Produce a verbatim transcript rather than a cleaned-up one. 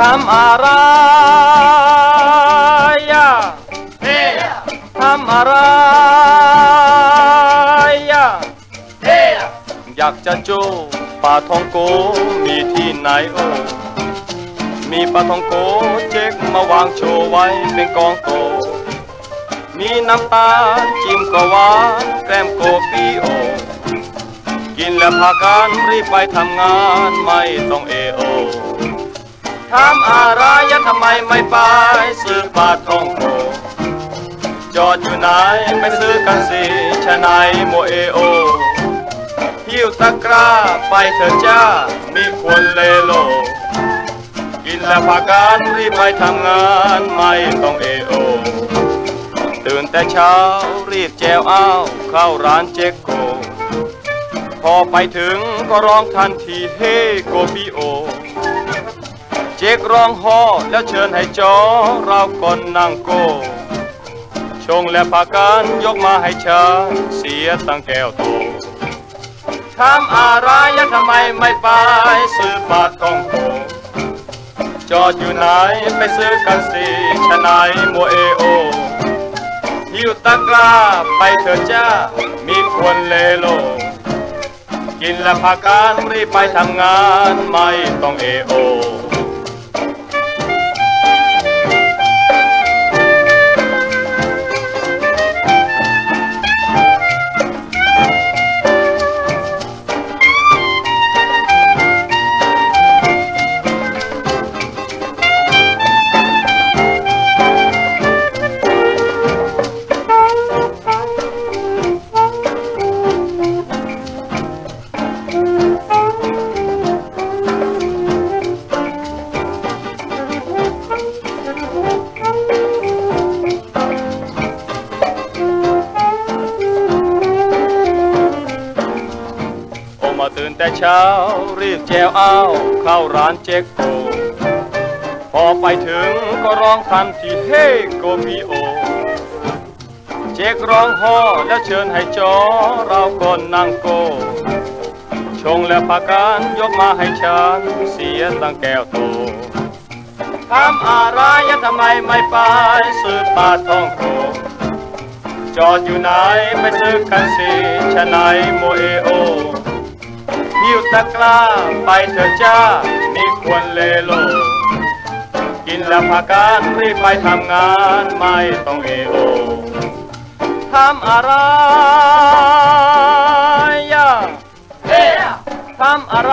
ทำอะไรอ่ะทำอะไรอ่ะอยากจะจูป่าทองโกมีที่ไหนเออมีป่าทองโกเจ๊กมาวางโชว์ไว้เป็นกองโกมีน้ำตาลจิ้มกะหวานแกล้มโกปีโอกินแล้วพากันรีบไปทำงานไม่ต้องเอโอทำอะไรยัดทำไมไม่ไปซื้อป่าทองโกจอดอยู่ไหนไม่ซื้อกันสิชะไหนโมเอโอหิ้วตะกร้าไปเถอะจ้ามีคนเลโลกินแล้วพากันรีบไปทำงานไม่ต้องเอโอตื่นแต่เช้ารีบแจวอ้าวเข้าร้านเจ๊กโกพอไปถึงก็ร้องทันทีเฮโกปิโอเจ๊กร้องฮ่อแล้วเชิญให้จอเราก่อนนั่งโกชงและพากันยกมาให้ฉันเสียตังแก้วโตทำอะไรยัดทำไมไม่ไปซื้อปลาทองโกจอดอยู่ไหนไปซื้อกันสิชะไหนโมเอโอหิ้วตะกร้าไปเถอะจ้ามีคนเลโลกินและพากันรีบไปทำงานไม่ต้องเอโอตื่นแต่เช้ารีบแจวอ้าวเข้าร้านเจ๊กโกพอไปถึงก็ร้องทันทีเฮโกมิโอเจ๊กร้องฮ่อแล้วเชิญให้จอเราก่อนนั่งโกชงและพากันยกมาให้ฉันเสียตังแก้วโตทำอะไรยัดทำไมไม่ไปซื้อปลาทองโกจอดอยู่ไหนไม่ซื้อกันสิชะไหนโมเอโอหิ้วตะกร้าไปเถอะจ้ามีควรเลโลกินแล้วพากันรีบไปทำงานไม่ต้องเอโอทำอะไรอ่ะทำอะไร